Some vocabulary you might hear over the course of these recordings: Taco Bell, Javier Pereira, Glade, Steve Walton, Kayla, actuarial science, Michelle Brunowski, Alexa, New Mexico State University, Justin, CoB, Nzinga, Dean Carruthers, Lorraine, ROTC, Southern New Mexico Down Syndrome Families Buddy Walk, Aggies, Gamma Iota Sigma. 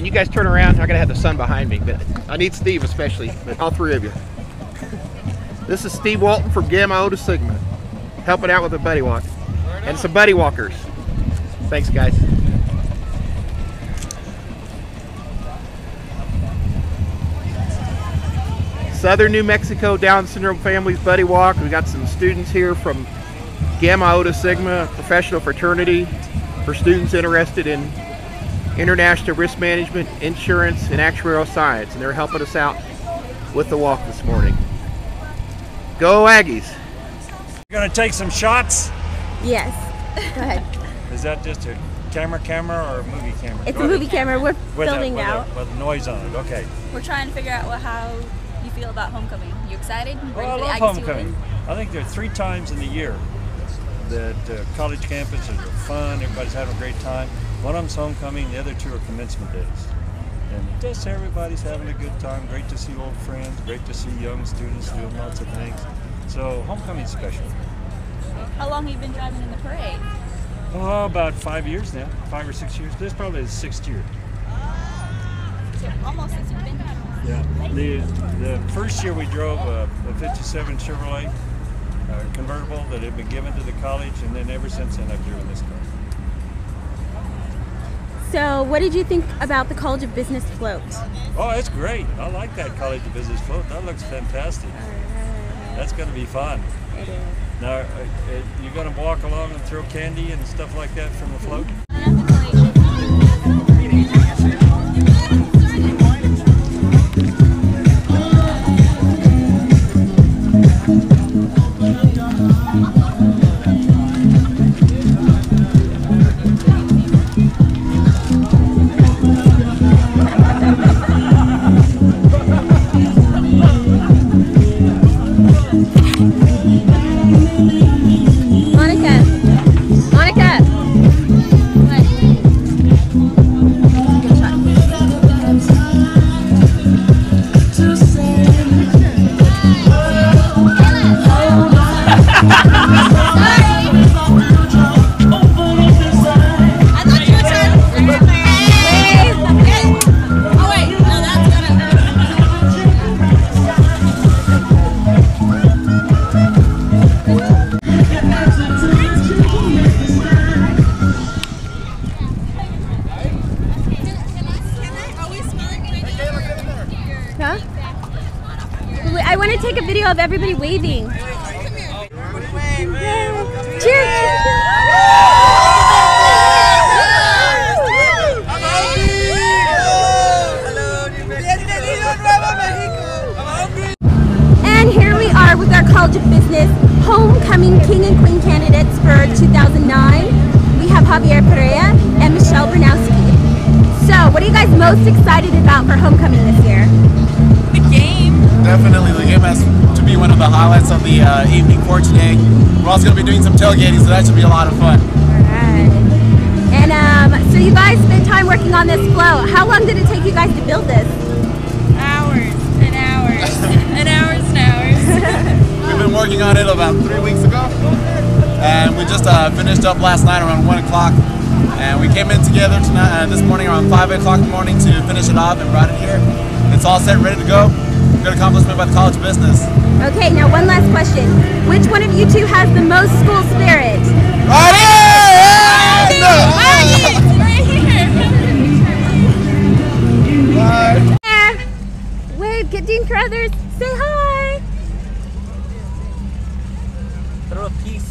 Can you guys turn around? I gotta have the sun behind me, but I need Steve especially, but all three of you. This is Steve Walton from Gamma Iota Sigma, helping out with a buddy walk. Right, and some buddy walkers. Thanks, guys. Southern New Mexico Down Syndrome Families Buddy Walk. We've got some students here from Gamma Iota Sigma, professional fraternity, for students interested in international risk management, insurance, and actuarial science. And they're helping us out with the walk this morning. Go Aggies. You're going to take some shots? Yes. Go ahead. Is that just a camera or a movie camera? It's a movie camera. We're filming now. With noise on it, okay. We're trying to figure out how you feel about homecoming. You excited? Well, I love homecoming. I think there are 3 times in the year that college campuses are fun, everybody's having a great time. One of them's homecoming, the other 2 are commencement days. And just everybody's having a good time, great to see old friends, great to see young students doing lots of things. So homecoming's special. How long have you been driving in the parade? Oh, about 5 years now, 5 or 6 years. This is probably the 6th year. So almost since you've been driving. Yeah, the first year we drove a 57 Chevrolet convertible that had been given to the college, and then ever since then I've driven this car. So what did you think about the College of Business float? Oh, it's great. I like that College of Business float. That looks fantastic. That's going to be fun. It is. Now, you're going to walk along and throw candy and stuff like that from the float? Of everybody waving. Come here. Cheers! And here we are with our College of Business homecoming king and queen candidates for 2009. We have Javier Pereira and Michelle Brunowski. So, what are you guys most excited about for homecoming this year? The game. Definitely, the game has to be one of the highlights of the evening for today. We're also going to be doing some tailgating, so that should be a lot of fun. Alright. And so you guys spent time working on this float. How long did it take you guys to build this? Hours and hours and hours and hours. We've been working on it about 3 weeks ago, and we just finished up last night around 1 o'clock. And we came in together tonight, this morning around 5 o'clock in the morning to finish it off and brought it here. It's all set, ready to go. Good accomplishment by the College of Business. Okay, now one last question. Which one of you two has the most school spirit? Right here! Wave, get Dean Carruthers. Say hi! Throw a piece.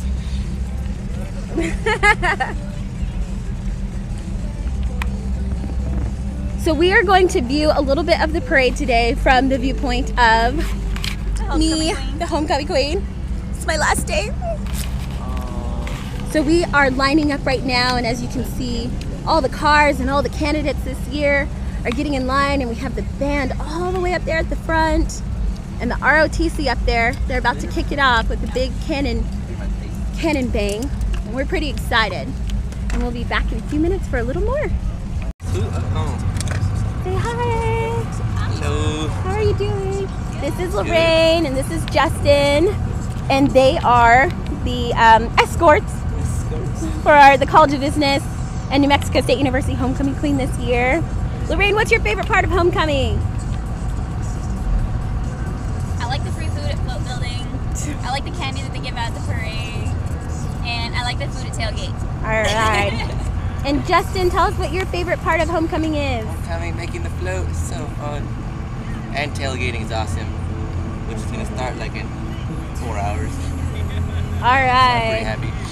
So we are going to view a little bit of the parade today from the viewpoint of me, the homecoming queen. It's my last day. So we are lining up right now, and as you can see, all the cars and all the candidates this year are getting in line, and we have the band all the way up there at the front, and the ROTC up there. They're about to kick it off with the big cannon bang, and we're pretty excited. And we'll be back in a few minutes for a little more. Say hi. Hello. How are you doing? This is Lorraine and this is Justin, and they are the escorts for the College of Business and New Mexico State University Homecoming Queen this year. Lorraine, what's your favorite part of homecoming? I like the free food at Float Building. I like the candy that they give out at the parade. And I like the food at tailgate. All right. And Justin, tell us what your favorite part of homecoming is. Homecoming, making the float is so fun. And tailgating is awesome, which is going to start like in 4 hours. All right. So I'm pretty happy.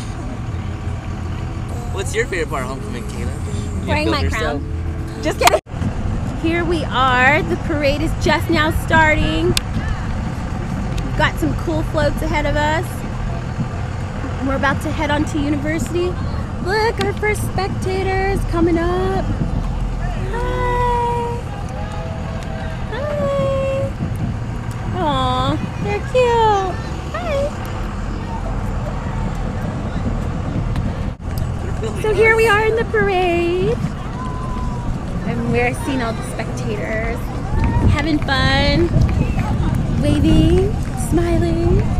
What's your favorite part of homecoming, Kayla? Wearing my crown. Just kidding. Here we are. The parade is just now starting. We've got some cool floats ahead of us. We're about to head on to university. Look, our first spectators coming up. Hi. Hi. Aw, they're cute. Hi. So here we are in the parade. And we're seeing all the spectators. Having fun. Waving, smiling.